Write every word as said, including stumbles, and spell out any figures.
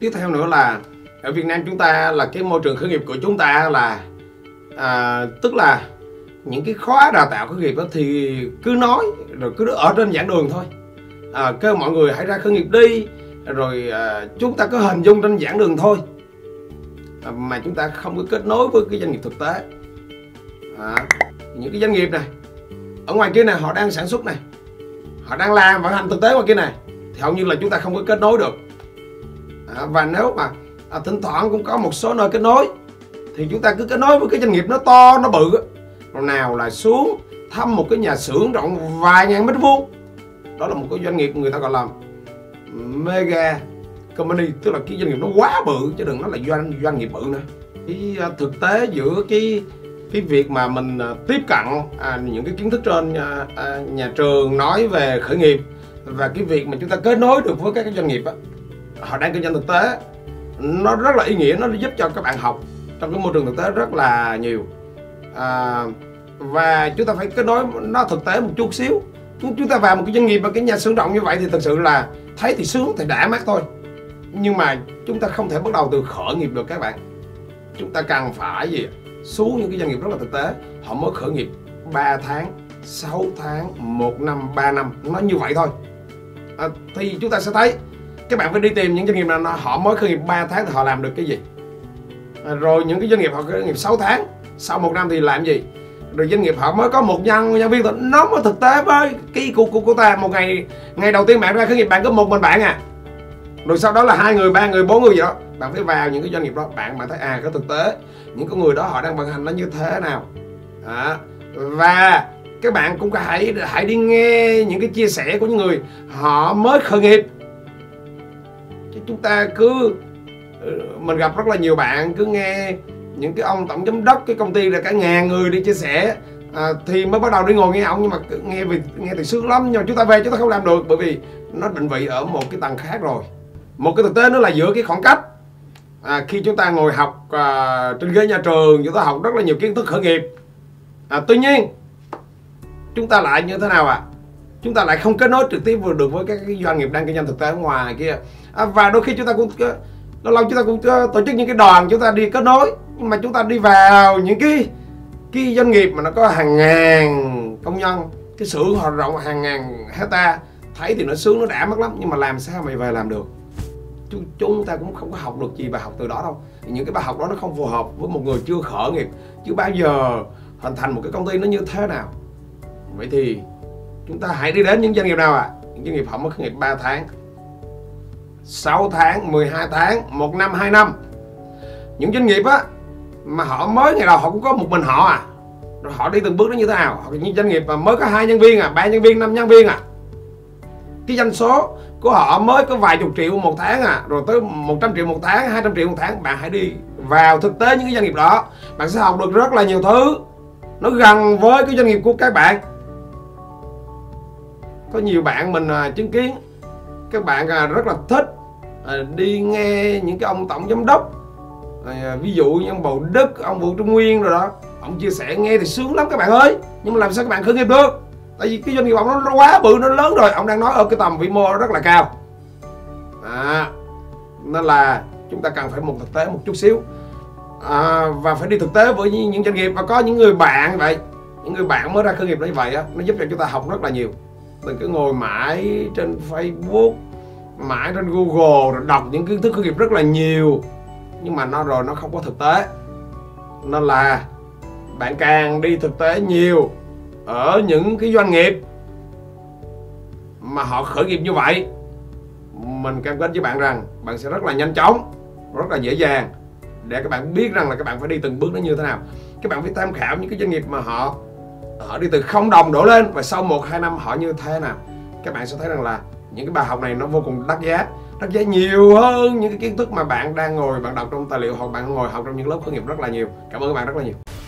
Tiếp theo nữa là ở Việt Nam chúng ta là cái môi trường khởi nghiệp của chúng ta là à, tức là những cái khóa đào tạo khởi nghiệp đó thì cứ nói rồi cứ ở trên giảng đường thôi, à, kêu mọi người hãy ra khởi nghiệp đi, rồi à, chúng ta cứ hình dung trên giảng đường thôi, à, mà chúng ta không có kết nối với cái doanh nghiệp thực tế. À, những cái doanh nghiệp này ở ngoài kia này họ đang sản xuất này, họ đang làm vận hành thực tế ngoài kia này thì hầu như là chúng ta không có kết nối được. À, và nếu mà à, thỉnh thoảng cũng có một số nơi kết nối thì chúng ta cứ kết nối với cái doanh nghiệp nó to nó bự, rồi nào là xuống thăm một cái nhà xưởng rộng vài ngàn mét vuông, đó là một cái doanh nghiệp người ta gọi là mega company, tức là cái doanh nghiệp nó quá bự, chứ đừng nói là doanh doanh nghiệp bự nữa. Cái à, thực tế giữa cái cái việc mà mình tiếp cận à, những cái kiến thức trên à, à, nhà trường nói về khởi nghiệp và cái việc mà chúng ta kết nối được với các cái doanh nghiệp á, họ đang kinh doanh thực tế, nó rất là ý nghĩa, nó giúp cho các bạn học trong cái môi trường thực tế rất là nhiều. À, và chúng ta phải kết nối nó thực tế một chút xíu. Chúng ta vào một cái doanh nghiệp và cái nhà xưởng rộng như vậy thì thực sự là thấy thì sướng, thì đã mát thôi, nhưng mà chúng ta không thể bắt đầu từ khởi nghiệp được các bạn. Chúng ta cần phải gì xuống những cái doanh nghiệp rất là thực tế, họ mới khởi nghiệp ba tháng, sáu tháng, một năm, ba năm, nó như vậy thôi. À, thì chúng ta sẽ thấy các bạn phải đi tìm những doanh nghiệp nào họ mới khởi nghiệp ba tháng thì họ làm được cái gì, à, rồi những cái doanh nghiệp họ khởi nghiệp sáu tháng, sau một năm thì làm gì, rồi doanh nghiệp họ mới có một nhân nhân viên thôi. Nó mới thực tế với cái cuộc của, của ta. Một ngày ngày đầu tiên bạn ra khởi nghiệp bạn có một mình bạn à, rồi sau đó là hai người, ba người, bốn người gì đó. Bạn phải vào những cái doanh nghiệp đó, bạn mà thấy à cái thực tế những con người đó họ đang vận hành nó như thế nào. À, và các bạn cũng hãy hãy đi nghe những cái chia sẻ của những người họ mới khởi nghiệp. Chứ chúng ta cứ mình gặp rất là nhiều bạn cứ nghe những cái ông tổng giám đốc cái công ty là cả ngàn người đi chia sẻ, à, thì mới bắt đầu đi ngồi nghe ông, nhưng mà nghe vì nghe thì sướng lắm, nhưng mà chúng ta về chúng ta không làm được, bởi vì nó định vị ở một cái tầng khác rồi. Một cái thực tế nữa là giữa cái khoảng cách. À, khi chúng ta ngồi học à, trên ghế nhà trường, chúng ta học rất là nhiều kiến thức khởi nghiệp, à, tuy nhiên chúng ta lại như thế nào ạ? À? Chúng ta lại không kết nối trực tiếp vừa được với các cái doanh nghiệp đang kinh doanh thực tế ở ngoài kia, à, và đôi khi chúng ta cũng lâu lâu chúng ta cũng tổ chức những cái đoàn chúng ta đi kết nối, nhưng mà chúng ta đi vào những cái cái doanh nghiệp mà nó có hàng ngàn công nhân, cái xưởng họ rộng hàng ngàn hecta, thấy thì nó sướng nó đã mất lắm, nhưng mà làm sao mày về làm được? Chúng ta cũng không có học được gì bài học từ đó đâu. Những cái bài học đó nó không phù hợp với một người chưa khởi nghiệp, chưa bao giờ hình thành một cái công ty nó như thế nào. Vậy thì chúng ta hãy đi đến những doanh nghiệp nào ạ? À? Những doanh nghiệp họ mới khởi nghiệp ba tháng, sáu tháng, mười hai tháng, một năm, hai năm. Những doanh nghiệp á mà họ mới ngày đầu họ cũng có một mình họ à, rồi họ đi từng bước nó như thế nào? Hoặc những doanh nghiệp mà mới có hai nhân viên à, ba nhân viên, năm nhân viên à, cái doanh số của họ mới có vài chục triệu một tháng à, rồi tới một trăm triệu một tháng, hai trăm triệu một tháng. Bạn hãy đi vào thực tế những cái doanh nghiệp đó, bạn sẽ học được rất là nhiều thứ nó gần với cái doanh nghiệp của các bạn. Có nhiều bạn mình à, chứng kiến các bạn à, rất là thích à, đi nghe những cái ông tổng giám đốc, à, ví dụ như ông Bầu Đức, ông Vũ Trung Nguyên rồi đó, ông chia sẻ nghe thì sướng lắm các bạn ơi, nhưng mà làm sao các bạn khởi nghiệp được? Tại vì cái doanh nghiệp ông nó quá bự, nó lớn rồi, ông đang nói ở cái tầm vĩ mô rất là cao. À, nên là chúng ta cần phải một thực tế một chút xíu, à, và phải đi thực tế với những doanh nghiệp. Và có những người bạn vậy, những người bạn mới ra khởi nghiệp như vậy á, nó giúp cho chúng ta học rất là nhiều. Đừng cứ ngồi mãi trên Facebook, mãi trên Google rồi đọc những kiến thức khởi nghiệp rất là nhiều, nhưng mà nó rồi nó không có thực tế. Nên là bạn càng đi thực tế nhiều ở những cái doanh nghiệp mà họ khởi nghiệp như vậy, mình cam kết với bạn rằng bạn sẽ rất là nhanh chóng, rất là dễ dàng để các bạn biết rằng là các bạn phải đi từng bước nó như thế nào. Các bạn phải tham khảo những cái doanh nghiệp mà họ họ đi từ không đồng đổ lên và sau một hai năm họ như thế nào. Các bạn sẽ thấy rằng là những cái bài học này nó vô cùng đắt giá, đắt giá nhiều hơn những cái kiến thức mà bạn đang ngồi bạn đọc trong tài liệu hoặc bạn ngồi học trong những lớp khởi nghiệp rất là nhiều. Cảm ơn các bạn rất là nhiều.